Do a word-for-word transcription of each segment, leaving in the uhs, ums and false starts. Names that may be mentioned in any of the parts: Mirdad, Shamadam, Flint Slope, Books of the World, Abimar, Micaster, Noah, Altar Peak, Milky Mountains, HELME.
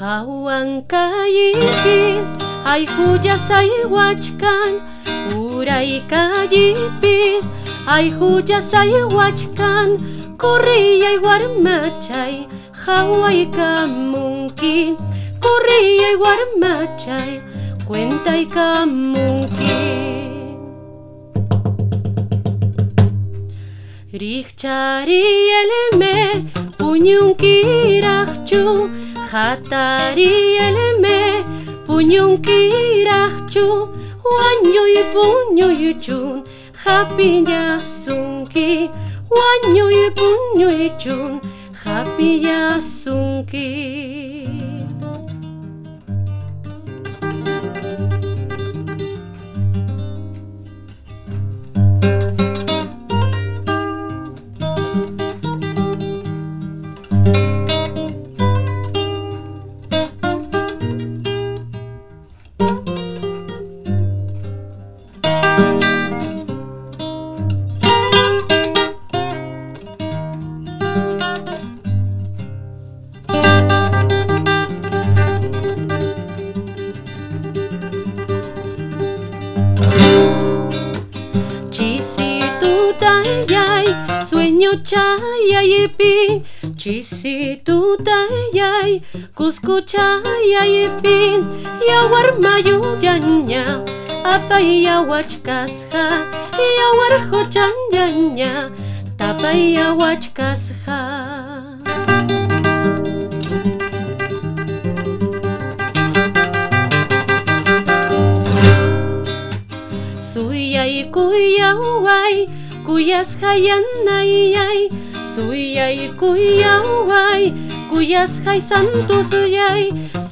Jauan kallipiz, aihuya saihuachkan, urai kallipiz, aihuya saihuachkan, kurriai warmachay, jauai kamunkin, kurriai warmachay, kuentai kamunkin. Rikchari helme, puñunkirakchu, jatari helme, puñunkirakchu, huañoi puñoi chun, japillasunki, huañoi puñoi chun, japillasunki. Chayayipin, chisitutayay, cuscuchayayipin, yawarmayuyaña, apayawachkasja, yawarjochañaña, tapayawachkasja. Suyay kuyaway, cuyas jayanayay, suyay cuyaway, cuyas jay santo suyay,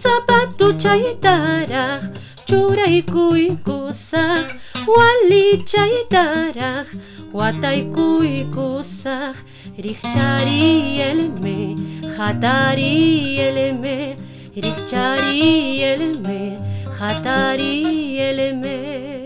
zapato chaytaraj, churay cuycusaj, wali chaytaraj, huatay cuycusaj, richari elme, jatari elme, richari elme, jatari elme.